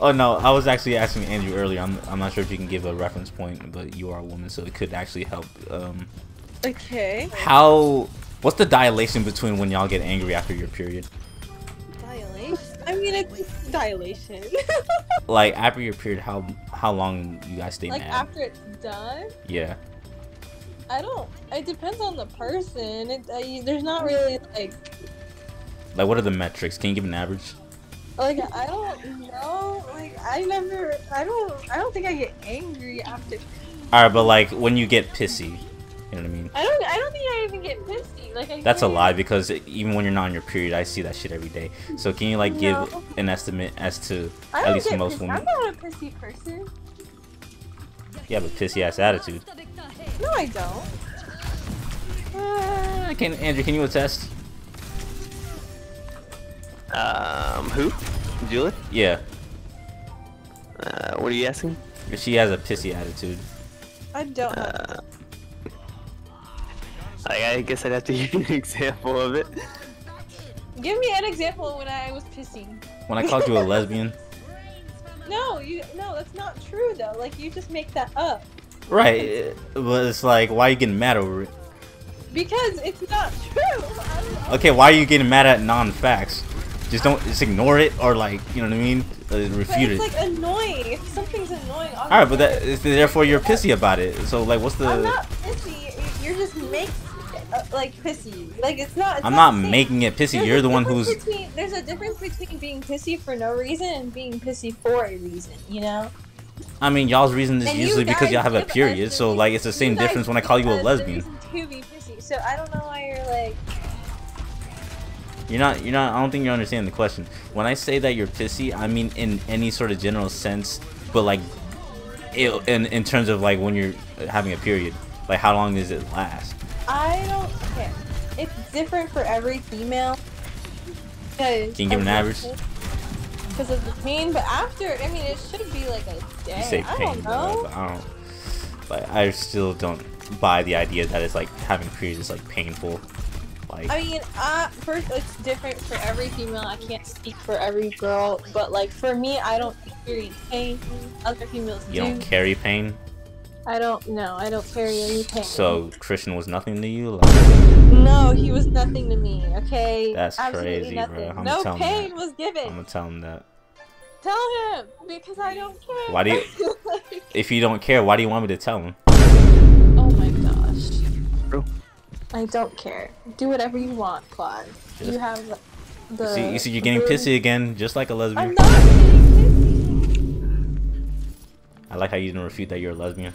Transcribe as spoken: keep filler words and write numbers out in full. Oh no, I was actually asking Andrew earlier. I'm, I'm not sure if you can give a reference point, but you are a woman, so it could actually help. Um, okay. How? What's the dilation between when y'all get angry after your period? Dilation? I mean, it's dilation. Like after your period, how how long you guys stay like mad? Like after it's done? Yeah. I don't. It depends on the person. It, I, there's not really like. Like, what are the metrics? Can you give an average? Like, I don't know. Like, I never. I don't. I don't think I get angry after. All right, but like when you get pissy. You know what I mean? I don't. I don't think I even get pissy. Like, I that's a lie because even when you're not on your period, I see that shit every day. So can you like give no. an estimate as to I don't at least get most pissy. Women? I'm not a pissy person. You have a pissy ass attitude. No, I don't. Uh, can Andrew? Can you attest? Um, who? Julie? Yeah. Uh, what are you asking? If she has a pissy attitude. I don't. Uh, I guess I'd have to give you an example of it. Give me an example when I was pissy. When I called you a lesbian. No, you. No, that's not true though. Like you just make that up. Right, but it's like, why are you getting mad over it? Because it's not true. Okay, why are you getting mad at non-facts? Just don't, just ignore it or like, you know what I mean? Uh, refute it. It's like annoying. If something's annoying, obviously. All right, but that, therefore you're pissy about it. So like, what's the? I'm not pissy. You're just making uh, like pissy. Like it's not. It's I'm not, not making it pissy. There's you're the one who's. Between, there's a difference between being pissy for no reason and being pissy for a reason. You know. I mean, y'all's reason is and usually because y'all have a period, so like it's the same difference when I call you a lesbian. To be pissy, so I don't know why you're like. You're not. You're not. I don't think you understand the question. When I say that you're pissy, I mean in any sort of general sense, but like, it, in in terms of like when you're having a period, like how long does it last? I don't care. It's different for every female. Can you give an average? Because of the pain, but after, I mean, it should be like a day. You say pain, I don't know. But I don't. Like, I still don't buy the idea that it's like having periods is like painful. Like, I mean, uh, first, it's different for every female. I can't speak for every girl, but like for me, I don't experience pain. Other females do. You don't carry pain? I don't. No, I don't carry any pain. So Christian was nothing to you. Like, no, he was nothing to me, okay? That's absolutely crazy, nothing. Bro. No pain was given. I'm gonna tell him that. Tell him, because I don't care. Why do you, like, if you don't care, why do you want me to tell him? Oh my gosh. Bro. I don't care. Do whatever you want, Claude. Just, you have the... the see, you see, you're getting pissy again, just like a lesbian. I'm not getting pissy. I like how you didn't refute that you're a lesbian.